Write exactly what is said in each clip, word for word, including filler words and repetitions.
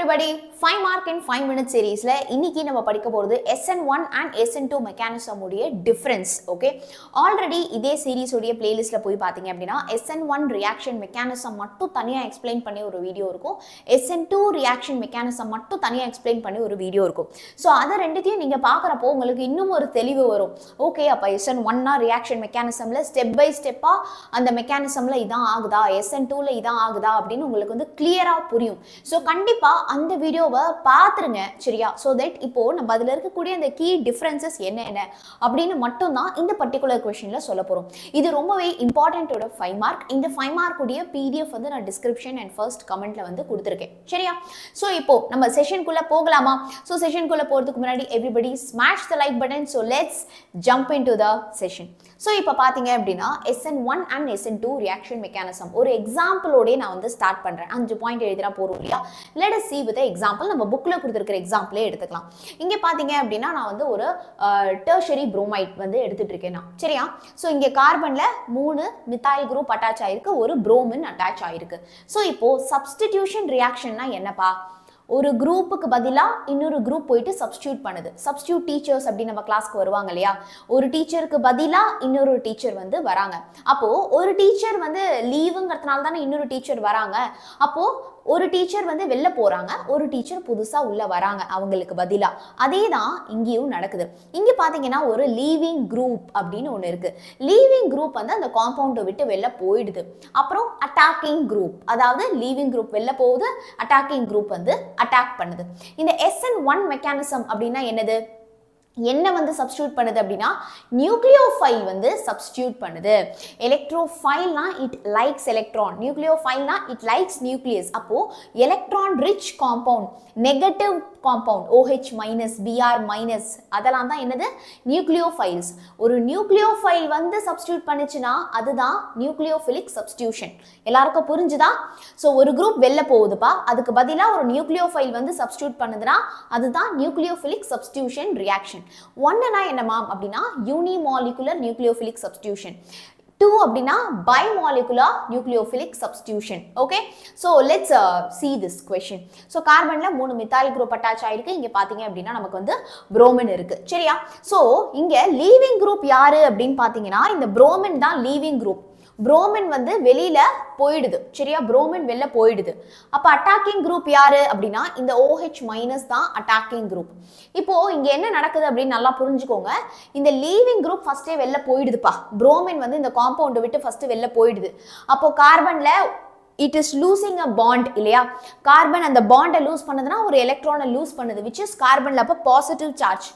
everybody, five mark in five minute series la iniki nama padikka poradhu S N one and S N two mechanism ude difference. Okay, already idhe series ude playlist la poi pathinga appadina S N one reaction mechanism mattu thaniya explain panni oru video irukum, S N two reaction mechanism mattu thaniya explain panni oru video irukum. So adha rendithiyum neenga paakrappo ungalku innum oru thelivu varum. Okay, appa S N one na reaction mechanism la step by step ah and mechanism la idha agudha, S N two la idha agudha appdinu ungalku undu clear ah puriyum. So kandipa அந்த வீடியோவை பார்த்துருங்க சரியா, so that இப்போது நம்ம அதில் இருக்கக்கூடிய அந்த key differences என்ன என்ன அப்படின்னு மட்டும்தான் இந்த பர்டிகுலர் கொஷனில் சொல்ல போகிறோம். இது ரொம்பவே இம்பார்ட்டண்ட்டோட ஃபைவ் மார்க். இந்த ஃபைவ் மார்க்குடைய பிடிஎஃப் வந்து நான் டிஸ்கிரிப்ஷன் அண்ட் ஃபர்ஸ்ட் கமெண்ட்டில் வந்து கொடுத்துருக்கேன் சரியா. ஸோ இப்போது நம்ம செஷனுக்குள்ளே போகலாமா? ஸோ செஷனுக்குள்ளே போகிறதுக்கு முன்னாடி everybody smash the like button. So let's jump into the session. So இப்போ பார்த்தீங்க அப்படின்னா S N one and S N two reaction mechanism ஒரு எக்ஸாம்பிளோடே நான் வந்து ஸ்டார்ட் பண்ணுறேன். அஞ்சு பாயிண்ட் எழுதினா போகிறோம் இல்லையா? Let us see with the example. நம்ம புக்கில் கொடுத்துருக்கிற எக்ஸாம்பிளே எடுத்துக்கலாம். இங்கே பார்த்தீங்க அப்படின்னா நான் வந்து ஒரு டெர்ஷரி ப்ரோமைட் வந்து எடுத்துகிட்டு இருக்கேன் நான் சரியா. ஸோ இங்கே கார்பனில் மூணு மித்தாயில் குரூப் அட்டாச் ஆகிருக்கு, ஒரு ப்ரோமின் அட்டாச் ஆகிருக்கு. ஸோ இப்போது சப்ஸ்டிடியூஷன் ரியாக்ஷன்னா என்னப்பா? ஒரு குரூப்புக்கு பதிலாக இன்னொரு குரூப் போயிட்டு சப்ஸ்டியூட் பண்ணுது. சப்ஸ்டியூட் டீச்சர்ஸ் அப்படின்னு நம்ம கிளாஸ்க்கு வருவாங்க இல்லையா? ஒரு டீச்சருக்கு பதிலாக இன்னொரு டீச்சர் வந்து வராங்க. அப்போது ஒரு டீச்சர் வந்து லீவுங்கிறதுனால தானே இன்னொரு டீச்சர் வராங்க. அப்போது ஒரு டீச்சர் வந்து வெளில போகிறாங்க, ஒரு டீச்சர் புதுசாக உள்ளே வராங்க அவங்களுக்கு பதிலாக. அதே தான் இங்கேயும் நடக்குது. இங்கே பார்த்தீங்கன்னா ஒரு லீவிங் குரூப் அப்படின்னு ஒன்று இருக்குது. லீவிங் குரூப் வந்து அந்த காம்பவுண்டை விட்டு வெளில போயிடுது. அப்புறம் அட்டாக்கிங் குரூப், அதாவது லீவிங் குரூப் வெளில போகுது, அட்டாக்கிங் குரூப் வந்து அட்டாக் பண்ணுது. இந்த S N one மெக்கானிசம் அப்படின்னா என்னது? என்ன வந்து சப்ஸ்டியூட் பண்ணுது அப்படின்னா நியூக்ளியோஃபைல் வந்து சப்ஸ்டியூட் பண்ணுது. எலக்ட்ரோஃபைல்னா இட் லைக்ஸ் எலக்ட்ரான், நியூக்ளியோஃபைல்னா இட் லைக்ஸ் நியூக்ளியஸ். அப்போது electron rich compound, negative compound OH minus BR minus அதெல்லாம் தான் என்னது? நியூக்ளியோஃபைல்ஸ். ஒரு நியூக்ளியோஃபைல் வந்து சப்ஸ்டியூட் பண்ணிச்சுன்னா அதுதான் நியூக்ளியோஃபிலிக் சப்ஸ்டியூஷன். எல்லாருக்கும் புரிஞ்சுதா? ஸோ ஒரு குரூப் வெளில போகுதுப்பா, அதுக்கு பதிலாக ஒரு நியூக்ளியோஃபைல் வந்து சப்ஸ்டியூட் பண்ணுதுன்னா அதுதான் நியூக்ளியோஃபிலிக் சப்ஸ்டியூஷன் ரியாக்ஷன். ஒன்றுனா என்னமா அப்படின்னா யூனிமாலிகுலர் நியூக்ளியோஃபிலிக் சப்ஸ்டியூஷன். டூ அப்படின்னா bimolecular nucleophilic substitution. Okay, so let's see this question. So கார்பனில் மூணு மித்தாயில் குரூப் அட்டாச் ஆகிருக்கு. இங்கே பார்த்தீங்க அப்படின்னா நமக்கு வந்து ப்ரோமின் இருக்குது சரியா. ஸோ இங்கே லீவிங் குரூப் யார் அப்படின்னு பார்த்தீங்கன்னா இந்த ப்ரோமின் தான் லீவிங் குரூப். ப்ரோமின் வந்து வெளியில் போயிடுது சரியா, ப்ரோமின் வெளில போயிடுது. அப்போ அட்டாக்கிங் குரூப் யார் அப்படின்னா இந்த OH மைனஸ் தான் அட்டாக்கிங் குரூப். இப்போது இங்கே என்ன நடக்குது அப்படின்னு நல்லா புரிஞ்சுக்கோங்க. இந்த லீவிங் குரூப் ஃபஸ்ட்டே வெளில போயிடுதுப்பா, ப்ரோமின் வந்து இந்த காம்பவுண்டை விட்டு ஃபஸ்ட்டு வெளில போயிடுது. அப்போது கார்பனில் it is losing a bond இல்லையா? கார்பன் அந்த பாண்டை லூஸ் பண்ணுதுன்னா ஒரு எலக்ட்ரானை லூஸ் பண்ணுது, which is கார்பனில் அப்போ பாசிட்டிவ் சார்ஜ்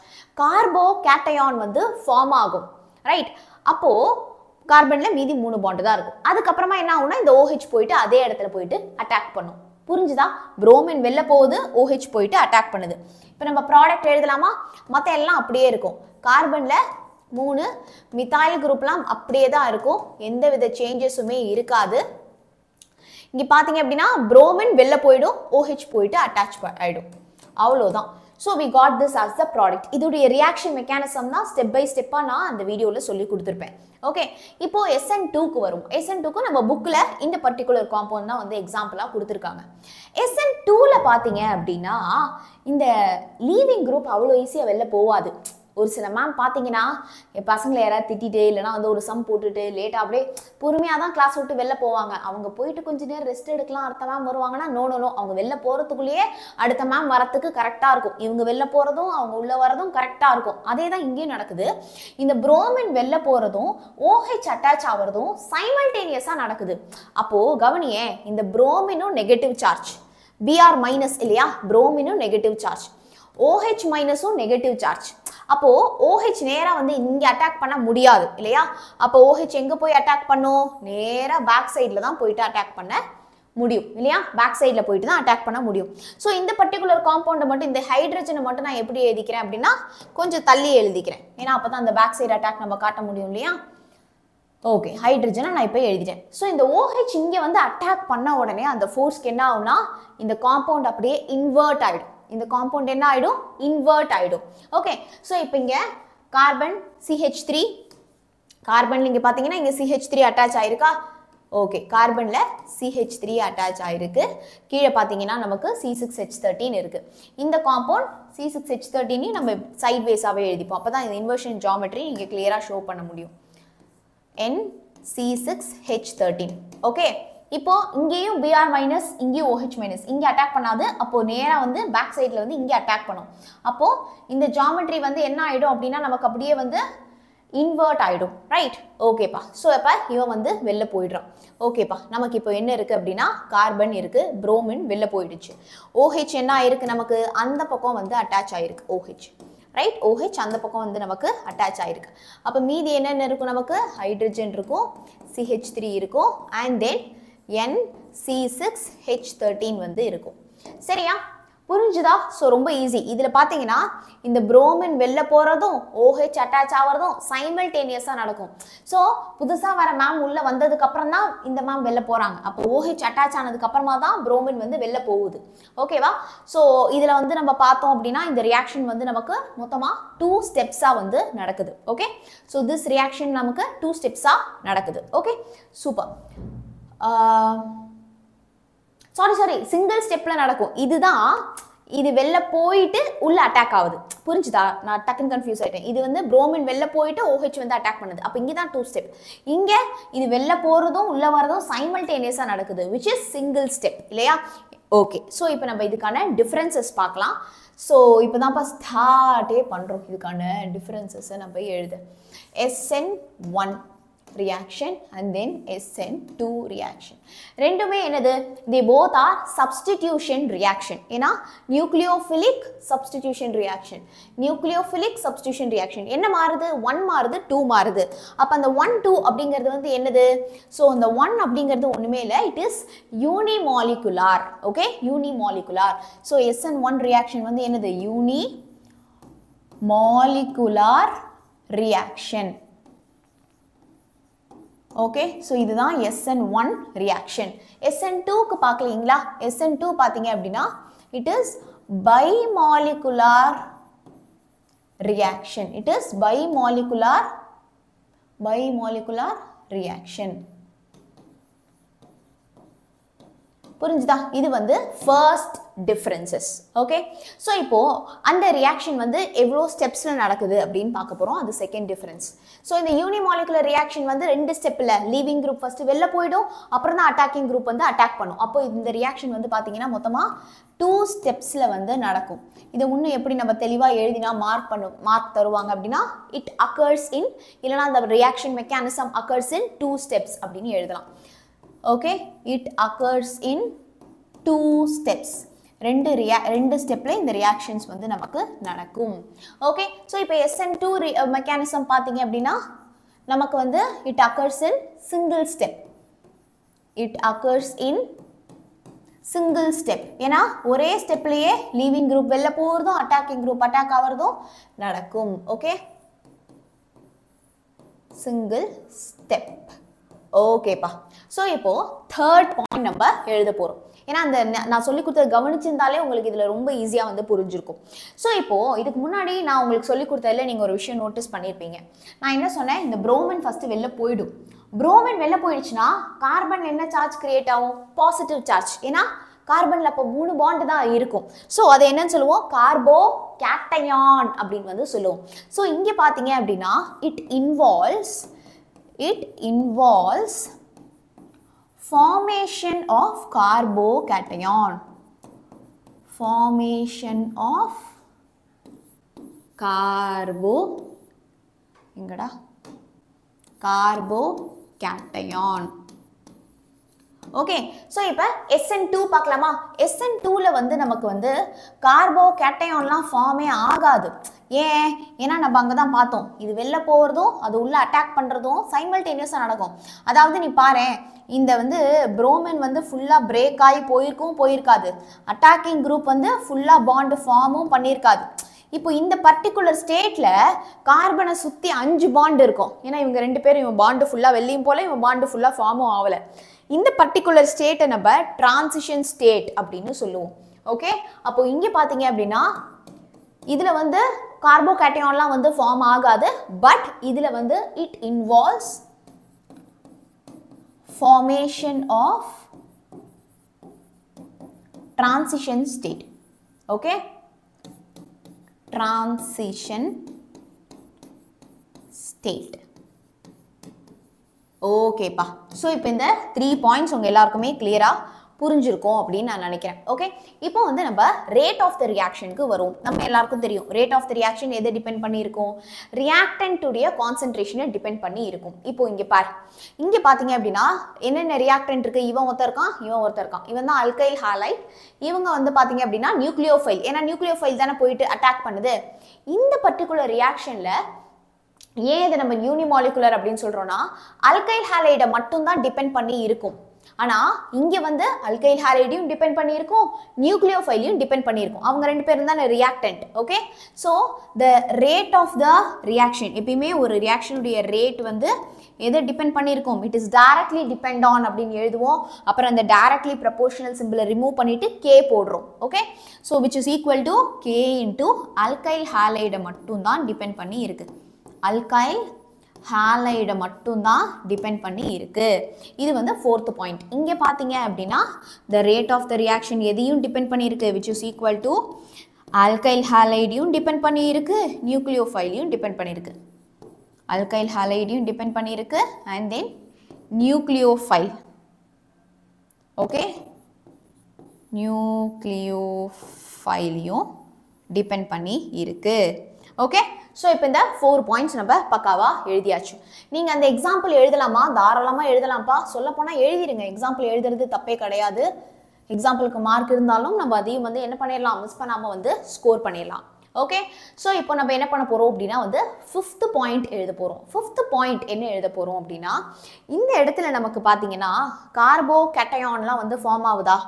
கார்போ கேட்டயான் வந்து ஃபார்ம் ஆகும் ரைட். அப்போது கார்பனில் மீதி மூணு பாண்டு தான் இருக்கும். அதுக்கப்புறமா என்ன ஆகும்னா இந்த OH போயிட்டு அதே இடத்துல போயிட்டு அட்டாக் பண்ணும். புரிஞ்சுதா? ப்ரோமின் வெளில போகுது, OH போயிட்டு அட்டாக் பண்ணுது. இப்போ நம்ம ப்ராடக்ட் எழுதலாமா? மற்ற எல்லாம் அப்படியே இருக்கும். கார்பனில் மூணு மித்தாயில் குரூப்லாம் அப்படியே தான் இருக்கும், எந்த வித சேஞ்சஸுமே இருக்காது. இங்கே பார்த்தீங்க அப்படின்னா ப்ரோமின் வெளில போயிடும், OH போயிட்டு அட்டாச் ஆகிடும், அவ்வளோதான். So we got this as the product. இதுடைய ரியாக்ஷன் மெக்கானிசம் தான் ஸ்டெப் பை ஸ்டெப்பாக நான் அந்த வீடியோவில் சொல்லி கொடுத்துருப்பேன். ஓகே, இப்போது S N two க்கு வரும். S N two க்கு நம்ம புக்கில் இந்த பர்டிகுலர் காம்பவுண்ட் தான் வந்து எக்ஸாம்பிளாக கொடுத்துருக்காங்க. S N two வில் பார்த்தீங்க அப்படின்னா இந்த லீவிங் குரூப் அவ்வளோ ஈஸியாக வெளில போகாது. ஒரு சில மேம் பார்த்தீங்கன்னா என் பசங்களை யாராவது திட்டிட்டு இல்லைனா வந்து ஒரு சம் போட்டுட்டு லேட்டாக அப்படியே பொறுமையாக தான் கிளாஸ் விட்டு வெளில போவாங்க. அவங்க போயிட்டு கொஞ்சம் நேரம் ரெஸ்ட் எடுக்கலாம், அடுத்த மேம் வருவாங்கன்னா நோ நோ நோ, அவங்க வெளில போகிறதுக்குள்ளேயே அடுத்த மேம் வரத்துக்கு கரெக்டாக இருக்கும். இவங்க வெளில போகிறதும் அவங்க உள்ளே வரதும் கரெக்டாக இருக்கும். அதே தான் இங்கேயும் நடக்குது. இந்த ப்ரோமின் வெளில போகிறதும் OH அட்டாச் ஆகிறதும் சைமல்டேனியஸாக நடக்குது. அப்போது கவனியே, இந்த ப்ரோமினும் நெகட்டிவ் சார்ஜ், பிஆர் மைனஸ் இல்லையா, ப்ரோமினும் நெகட்டிவ் சார்ஜ், OH மைனஸும் நெகட்டிவ் சார்ஜ். அப்போது OH நேராக வந்து இங்கே அட்டாக் பண்ண முடியாது இல்லையா? அப்போ OH எங்கே போய் அட்டாக் பண்ணும்? நேராக பேக் சைடில் தான் போயிட்டு அட்டாக் பண்ண முடியும் இல்லையா? பேக் சைடில் போயிட்டு தான் அட்டாக் பண்ண முடியும். ஸோ இந்த பர்டிகுலர் காம்பவுண்டை மட்டும், இந்த ஹைட்ரஜனை மட்டும் நான் எப்படி எழுதிக்கிறேன் அப்படின்னா கொஞ்சம் தள்ளி எழுதிக்கிறேன், ஏன்னா அப்போ தான் அந்த பேக் சைடு அட்டாக் நம்ம காட்ட முடியும் இல்லையா? ஓகே, ஹைட்ரஜனை நான் இப்போ எழுதிட்டேன். ஸோ இந்த OH இங்கே வந்து அட்டாக் பண்ண உடனே அந்த ஃபோர்ஸ்க்கு என்ன ஆகும்னா இந்த காம்பவுண்ட் அப்படியே இன்வெர்ட் ஆகிடும். இந்த காம்பவுண்ட் என்ன ஆகிடும்? இன்வெர்ட் ஆகிடும். ஓகே, ஸோ இப்போ இங்கே carbon C H three, carbon இங்கே பார்த்தீங்கன்னா இங்கே C H three அட்டாச் ஆகிருக்கா, ஓகே, கார்பனில் சி ஹெச் த்ரீ அட்டாச் ஆகிருக்கு. கீழே பார்த்தீங்கன்னா நமக்கு சி சிக்ஸ் ஹெச் தேர்ட்டீன் இருக்குது. இந்த compound C six H thirteen நம்ம சைட் வேஸாகவே எழுதிப்போம். அப்போ தான் இந்த இன்வர்ஷன் ஜாமெட்ரி நீங்கள் கிளியராக ஷோ பண்ண முடியும். N C six H thirteen. Okay, இப்போது இங்கேயும் பிஆர் மைனஸ், இங்கேயும் ஓஹெச் மைனஸ். இங்கே அட்டாக் பண்ணாது, அப்போது நேராக வந்து பேக் சைடில் வந்து இங்கே அட்டாக் பண்ணும். அப்போது இந்த ஜாமெட்ரி வந்து என்ன ஆகிடும் அப்படின்னா நமக்கு அப்படியே வந்து இன்வெர்ட் ஆகிடும். ரைட், ஓகேப்பா. ஸோ அப்போ இவன் வந்து வெளில போயிடுறான். ஓகேப்பா, நமக்கு இப்போ என்ன இருக்குது அப்படின்னா கார்பன் இருக்குது, ப்ரோமின் வெளில போயிடுச்சு. ஓஹெச் என்ன ஆயிருக்கு நமக்கு அந்த பக்கம் வந்து அட்டாச் ஆகிருக்கு. ஓஹெச் ரைட், ஓஹெச் அந்த பக்கம் வந்து நமக்கு அட்டாச் ஆகிருக்கு. அப்போ மீதி என்னென்ன இருக்கும் நமக்கு ஹைட்ரஜன் இருக்கும், சிஹெச் த்ரீ இருக்கும், and then N C six H thirteen வந்து இருக்கும். சரியா, புரிஞ்சுதா? ஸோ ரொம்ப ஈஸி. இதில் பார்த்தீங்கன்னா இந்த ப்ரோமின் வெளில போகிறதும் ஓஹெச் அட்டாச் ஆகிறதும் சைமல்டேனியஸாக நடக்கும். ஸோ புதுசாக வர மேம் உள்ளே வந்ததுக்கப்புறம் தான் இந்த மேம் வெளில போகிறாங்க. அப்போ ஓஹெச் அட்டாச் ஆனதுக்கப்புறமா தான் ப்ரோமின் வந்து வெளில போகுது. ஓகேவா? ஸோ இதில் வந்து நம்ம பார்த்தோம் அப்படின்னா இந்த ரியாக்ஷன் வந்து நமக்கு மொத்தமாக டூ ஸ்டெப்ஸாக வந்து நடக்குது. ஓகே, ஸோ திஸ் ரியாக்ஷன் நமக்கு டூ ஸ்டெப்ஸாக நடக்குது. Okay, super. Sorry sorry single ஸ்டெப்பில் நடக்கும். இதுதான் இது வெளில போயிட்டு உள்ளே அட்டாக் ஆகுது. புரிஞ்சுதா? நான் டக்குன்னு கன்ஃபியூஸ் ஆகிட்டேன். இது வந்து ப்ரோமின் வெளில போயிட்டு ஓஹெச் வந்து அட்டாக் பண்ணுது. அப்போ இங்கே தான் டூ ஸ்டெப். இங்கே இது வெளில போகிறதும் உள்ளே வரதும் சைமல்டேனியஸாக நடக்குது, விச் இஸ் சிங்கிள் ஸ்டெப், இல்லையா? ஓகே, ஸோ இப்போ நம்ம இதுக்கான டிஃப்ரென்சஸ் பார்க்கலாம். ஸோ இப்போ தான் இப்போ ஸ்டார்ட்டே பண்ணுறோம். இதுக்கான டிஃப்ரென்சஸை நம்ம எழுத S N one reaction and then S N two reaction. ரெண்டுமே என்னது? they both are substitution reaction. ஏன்னா nucleophilic substitution reaction. nucleophilic substitution reaction என்ன மாறுது? ஒன்று மாறுது, டூ மாறுது. அப்போ அந்த ஒன் டூ அப்படிங்கிறது வந்து என்னது? ஸோ அந்த ஒன் அப்படிங்கிறது ஒன்றுமே இல்லை, it is unimolecular. Okay, unimolecular. So S N one reaction வந்து என்னது? unimolecular reaction. ஓகே, ஸோ இதுதான் S N one reaction. S N டூக்கு பார்க்கலீங்களா? எஸ் என் டூ பார்த்தீங்க அப்படின்னா it is bimolecular reaction. It is bimolecular bimolecular reaction. புரிஞ்சுதா? இது வந்து ஃபர்ஸ்ட் டிஃப்ரென்சஸ். ஓகே, ஸோ இப்போது அந்த ரியாக்ஷன் வந்து எவ்வளோ ஸ்டெப்ஸில் நடக்குது அப்படின்னு பார்க்க போகிறோம். அது செகண்ட் டிஃப்ரென்ஸ். ஸோ இந்த யூனிமாலிகுலர் ரியாக்ஷன் வந்து ரெண்டு ஸ்டெப்பில், லீவிங் குரூப் ஃபஸ்ட்டு வெளில போய்டும், அப்புறம் தான் அட்டாக்கிங் குரூப் வந்து அட்டாக் பண்ணும். அப்போ இந்த ரியாக்ஷன் வந்து பார்த்தீங்கன்னா மொத்தமாக டூ ஸ்டெப்ஸில் வந்து நடக்கும். இதை இன்னும் எப்படி நம்ம தெளிவாக எழுதினா மார்க் பண்ணும், மார்க் தருவாங்க அப்படின்னா இட் அக்கர்ஸ் இன், இல்லைனா அந்த reaction mechanism occurs in two steps அப்படின்னு எழுதலாம். Okay, it occurs in two steps. ரெண்டு ரியா ரெண்டு ஸ்டெப்பில் இந்த ரியாக்ஷன்ஸ் வந்து நமக்கு நடக்கும். ஓகே, ஸோ இப்போ எஸ் என் டூ ரி மெக்கானிசம் பார்த்தீங்க அப்படின்னா நமக்கு வந்து it occurs in single step. It occurs in single step. ஏன்னா ஒரே ஸ்டெப்லேயே லீவிங் குரூப் வெளில போகிறதும் அட்டாக்கிங் குரூப் அட்டாக் ஆகிறதும் நடக்கும். Okay, single step. ஓகேப்பா, ஸோ இப்போது தேர்ட் பாயிண்ட் நம்ம எழுத போகிறோம். ஏன்னா அந்த நான் சொல்லி கொடுத்தது கவனிச்சிருந்தாலே உங்களுக்கு இதில் ரொம்ப ஈஸியாக வந்து புரிஞ்சிருக்கும். ஸோ இப்போது இதுக்கு முன்னாடி நான் உங்களுக்கு சொல்லி கொடுத்ததில் நீங்கள் ஒரு விஷயம் நோட்டீஸ் பண்ணியிருப்பீங்க. நான் என்ன சொன்னேன், இந்த ப்ரோமின் ஃபஸ்ட்டு வெளில போயிடும். ப்ரோமின் வெளில போயிடுச்சுன்னா கார்பன் என்ன சார்ஜ் கிரியேட் ஆகும்? Positive charge. ஏன்னா கார்பனில் அப்போ மூணு பாண்டு தான் இருக்கும். ஸோ அதை என்னன்னு சொல்லுவோம்? கார்போ கேட்டையான் அப்படின்னு வந்து சொல்லுவோம். ஸோ இங்கே பார்த்தீங்க அப்படின்னா it involves it involves formation of carbocation. formation of carbo engada carbocation. Okay, so இப்போ எஸ் என் டூ பார்க்கலாமா? எஸ் என் டூவில் வந்து நமக்கு வந்து கார்போ கேட்டையான்லாம் ஃபார்மே ஆகாது. ஏன்? ஏன்னா நம்ம அங்கே தான் பார்த்தோம், இது வெளில போகிறதும் அது உள்ளே அட்டாக் பண்ணுறதும் சைமல்டேனியஸாக நடக்கும். அதாவது நீ பாரு, இந்த வந்து ப்ரோமின் வந்து ஃபுல்லாக பிரேக் ஆகி போயிருக்கும் போயிருக்காது, அட்டாக்கிங் குரூப் வந்து ஃபுல்லாக பாண்டு ஃபார்மும் பண்ணியிருக்காது. இப்போ இந்த பர்டிகுலர் ஸ்டேட்டில் கார்பனை சுற்றி அஞ்சு பாண்டு இருக்கும். ஏன்னா இவங்க ரெண்டு பேரும் இவன் பாண்டு ஃபுல்லாக வெளியும் போல, இவன் பாண்டு ஃபுல்லாக ஃபார்மும் ஆகலை. இந்த பர்டிகுலர் ஸ்டேட்டை நம்ம டிரான்சிஷன் ஸ்டேட் அப்படின்னு சொல்லுவோம். ஓகே, அப்போ இங்கே பார்த்தீங்க அப்படின்னா இதில் வந்து கார்போகேட்டையான்லாம் வந்து ஃபார்ம் ஆகாது, பட் இதில் வந்து it involves formation of transition state. Okay, transition state. Okay pa. So இப்போ இந்த three points உங்க எல்லாருக்குமே clear ஆ புரிஞ்சிருக்கும் அப்படின்னு நான் நினைக்கிறேன். ஓகே, இப்போ வந்து நம்ம ரேட் ஆஃப் த ரியாக்ஷனுக்கு வரும். நம்ம எல்லாருக்கும் தெரியும் ரேட் ஆஃப் த ரியாக்ஷன் எதை டிபெண்ட் பண்ணியிருக்கும், ரியாக்டன்ட்டுடைய கான்சன்ட்ரேஷனை டிபெண்ட் பண்ணி இருக்கும். இப்போ இங்கே பாரு, இங்கே பார்த்தீங்க அப்படின்னா என்னென்ன ரியாக்டன்ட் இருக்குது, இவன் ஒருத்தருக்கான் இவன் ஒருத்தருக்கான் இவன் தான் அல்கைல் ஹாலைட், இவங்க வந்து பார்த்தீங்க அப்படின்னா நியூக்ளியோஃபைல், ஏன்னா நியூக்ளியோஃபைல் தானே போயிட்டு அட்டாக் பண்ணுது. இந்த பர்டிகுலர் ரியாக்ஷனில் ஏன் இதை நம்ம யூனிமாலிகுலர் அப்படின்னு சொல்கிறோன்னா அல்கைல் ஹாலைடை மட்டும்தான் டிபெண்ட் பண்ணி இருக்கும். ஆனா இங்க வந்து alkyl halideயும் டிபெண்ட் பண்ணியிருக்கும், நியூக்ளியோஃபைலையும் டிபெண்ட் பண்ணியிருக்கும். அவங்க ரெண்டு பேரும் தான் reactant. Okay, so the rate of the reaction, எப்பயுமே ஒரு ரியாக்ஷனுடைய ரேட் வந்து எதை டிபெண்ட் பண்ணியிருக்கும், it is directly depend on அப்படின்னு எழுதுவோம். அப்புறம் அந்த டைரக்ட்லி ப்ரொபோஷனல் சிம்பிளை ரிமூவ் பண்ணிட்டு கே போடுறோம். Okay, so which is equal to K into alkyl halide மட்டும் தான் டிபெண்ட் பண்ணி இருக்கு, alkyl ஹாலைடை மட்டும்தான் டிபெண்ட் பண்ணி இருக்கு. இது வந்து ஃபோர்த் பாயிண்ட். இங்கே பார்த்தீங்க அப்படின்னா the rate of the reaction எதையும் டிபெண்ட் பண்ணியிருக்கு, which is equal to alkyl ஹாலைடையும் டிபெண்ட் பண்ணியிருக்கு, நியூக்ளியோஃபைலையும் டிபெண்ட் பண்ணியிருக்கு. ஆல்கைல் ஹாலைடையும் டிபெண்ட் பண்ணியிருக்கு அண்ட் தென் நியூக்ளியோஃபைல். ஓகே, நியூக்ளியோஃபைலையும் டிபெண்ட் பண்ணி இருக்கு. ஓகே, ஸோ இப்போ இந்த ஃபோர் பாயிண்ட்ஸ் நம்ம பக்காவாக எழுதியாச்சு. நீங்கள் அந்த எக்ஸாம்பிள் எழுதலாமா, தாராளமாக எழுதலாம்ப்பா, சொல்லப்போனால் எழுதிடுங்க. எக்ஸாம்பிள் எழுதுறது தப்பே கிடையாது. எக்ஸாம்பிளுக்கு மார்க் இருந்தாலும் நம்ம அதையும் வந்து என்ன பண்ணிடலாம், மிஸ் பண்ணாமல் வந்து ஸ்கோர் பண்ணிடலாம். ஓகே, ஸோ இப்போ நம்ம என்ன பண்ண போகிறோம் அப்படின்னா வந்து ஃபிஃப்த்து பாயிண்ட் எழுத போகிறோம். ஃபிஃப்த்து பாயிண்ட் என்ன எழுத போகிறோம் அப்படின்னா, இந்த இடத்துல நமக்கு பார்த்தீங்கன்னா கார்போ கேட்டயான்லாம் வந்து ஃபார்ம் ஆகுதா,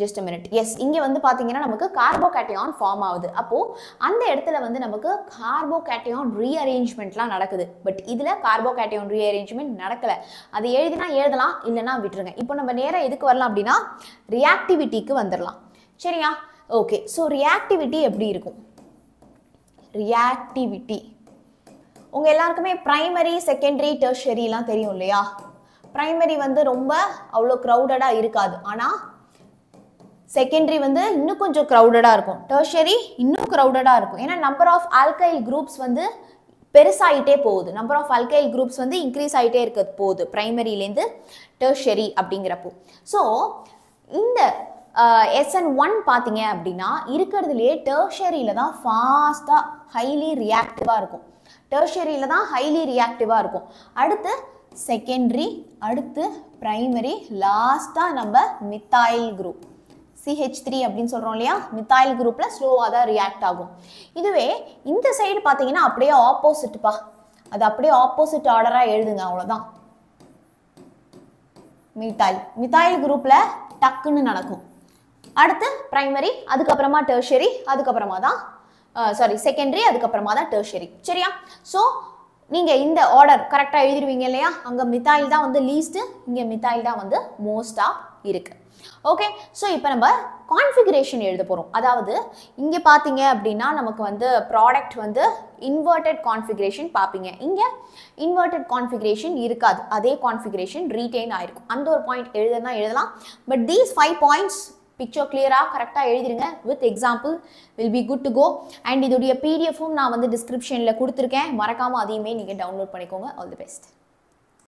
ஜஸ்ட் அ மினிட், எஸ், இங்கே வந்து பார்த்தீங்கன்னா நமக்கு கார்போகேட்டையான் ஃபார்ம் ஆகுது. அப்போது அந்த இடத்துல வந்து நமக்கு கார்போகேட்டையான் ரீஅரேஞ்ச்மெண்ட்லாம் நடக்குது. பட் இதில் கார்போகேட்டையான் ரீஅரேஞ்ச்மெண்ட் நடக்கலை. அது எழுதினா எழுதலாம், இல்லைனா விட்டுருங்க. இப்போ நம்ம நேராக எதுக்கு வரலாம் அப்படின்னா ரியாக்டிவிட்டிக்கு வந்துடலாம். சரியா? ஓகே, ஸோ ரியாக்டிவிட்டி எப்படி இருக்கும், ரியாக்டிவிட்டி உங்கள் எல்லாருக்குமே ப்ரைமரி செகண்டரி டெர்ஷரிலாம் தெரியும் இல்லையா? ப்ரைமரி வந்து ரொம்ப அவ்வளோ க்ரௌடடாக இருக்காது, ஆனால் செகண்டரி வந்து இன்னும் கொஞ்சம் க்ரௌடடாக இருக்கும், டெர்ஷரி இன்னும் க்ரௌடடாக இருக்கும். ஏன்னா நம்பர் ஆஃப் ஆல்கைல் குரூப்ஸ் வந்து பெருசாகிட்டே போகுது, நம்பர் ஆஃப் ஆல்கைல் குரூப்ஸ் வந்து இன்க்ரீஸ் ஆகிட்டே இருக்க போகுது ப்ரைமரியிலேருந்து டெர்ஷரி அப்படிங்கிறப்போ. ஸோ இந்த எஸ்என் ஒன் பார்த்தீங்க அப்படின்னா இருக்கிறதுலையே டெர்ஷரியில் தான் ஃபாஸ்ட்டாக ஹைலி ரியாக்டிவாக இருக்கும், டெர்ஷரியில் தான் ஹைலி ரியாக்டிவாக இருக்கும். அடுத்து செகண்டரி, அடுத்து ப்ரைமரி, லாஸ்ட்டாக நம்ம methyl group C H three அப்படின்னு சொல்கிறோம் இல்லையா, மித்தாயில் குரூப்பில் ஸ்லோவாக தான் ரியாக்ட் ஆகும். இதுவே இந்த சைடு பார்த்தீங்கன்னா அப்படியே ஆப்போசிட்பா, அது அப்படியே ஆப்போசிட் ஆர்டராக எழுதுங்க, அவ்வளோதான். மித்தாயில் மித்தாயில் குரூப்பில் டக்குன்னு நடக்கும். அடுத்து ப்ரைமரி, அதுக்கப்புறமா டெர்ஷரி, அதுக்கப்புறமா தான் சாரி செகண்டரி, அதுக்கப்புறமா தான் டெர்ஷரி. சரியா? ஸோ நீங்கள் இந்த ஆர்டர் கரெக்டாக எழுதிடுவீங்க இல்லையா? அங்கே மித்தாயில் தான் வந்து லீஸ்ட்டு, இங்கே மித்தாயில் தான் வந்து மோஸ்டாக இருக்குது. ஓகே, ஸோ இப்போ நம்ம கான்ஃபிகுரேஷன் எழுத போகிறோம். அதாவது இங்கே பார்த்தீங்க அப்படின்னா நமக்கு வந்து ப்ராடக்ட் வந்து இன்வெர்டட் கான்ஃபிகுரேஷன் பார்ப்பீங்க, இங்கே இன்வெர்டட் கான்ஃபிகுரேஷன் இருக்காது, அதே கான்ஃபிகுரேஷன் ரீடெயின் ஆகிருக்கும். அந்த ஒரு பாயிண்ட் எழுதுனா எழுதலாம். But these five points picture கிளியராக கரெக்டாக எழுதிருங்க. With example will be good to go. And இதோடைய பிடிஎஃப்பும் நான் வந்து டிஸ்கிரிப்ஷனில் கொடுத்துருக்கேன், மறக்காமல் அதையுமே நீங்கள் டவுன்லோட் பண்ணிக்கோங்க. All the best.